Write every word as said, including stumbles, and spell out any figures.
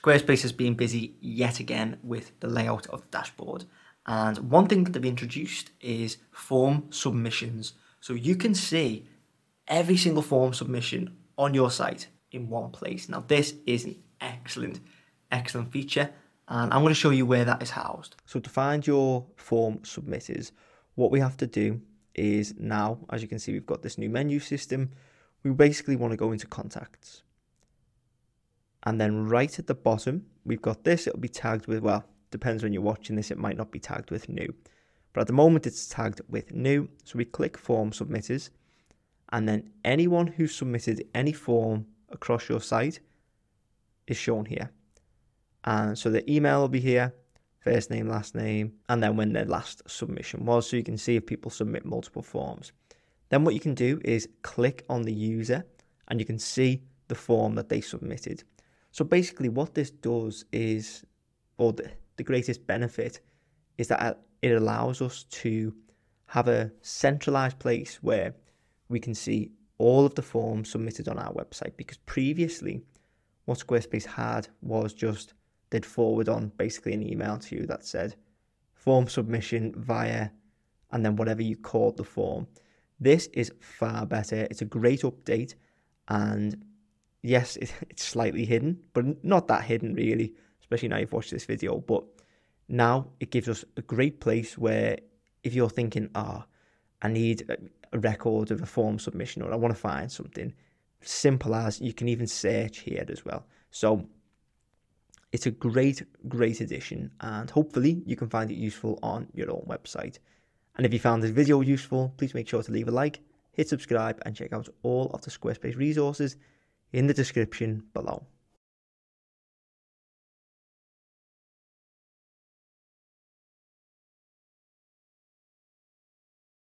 Squarespace has been busy yet again with the layout of the dashboard. And one thing that they've introduced is form submissions. So you can see every single form submission on your site in one place. Now this is an excellent, excellent feature, and I'm going to show you where that is housed. So to find your form submitters, what we have to do is now, as you can see, we've got this new menu system. We basically want to go into contacts. And then right at the bottom, we've got this, it'll be tagged with, well, depends when you're watching this, it might not be tagged with new. But at the moment it's tagged with new. So we click form submitters, and then anyone who submitted any form across your site is shown here. And so the email will be here, first name, last name, and then when their last submission was. So you can see if people submit multiple forms. Then what you can do is click on the user and you can see the form that they submitted. So basically what this does is, or the, the greatest benefit is that it allows us to have a centralized place where we can see all of the forms submitted on our website, because previously what Squarespace had was just they'd forward on basically an email to you that said form submission via, and then whatever you called the form. This is far better. It's a great update, and yes, it, it's slightly hidden, but not that hidden really, especially now you've watched this video. But now it gives us a great place where if you're thinking, ah, oh, I need a record of a form submission, or I want to find something, simple as you can even search here as well. So it's a great, great addition, and hopefully you can find it useful on your own website. And if you found this video useful, please make sure to leave a like, hit subscribe, and check out all of the Squarespace resources in the description below.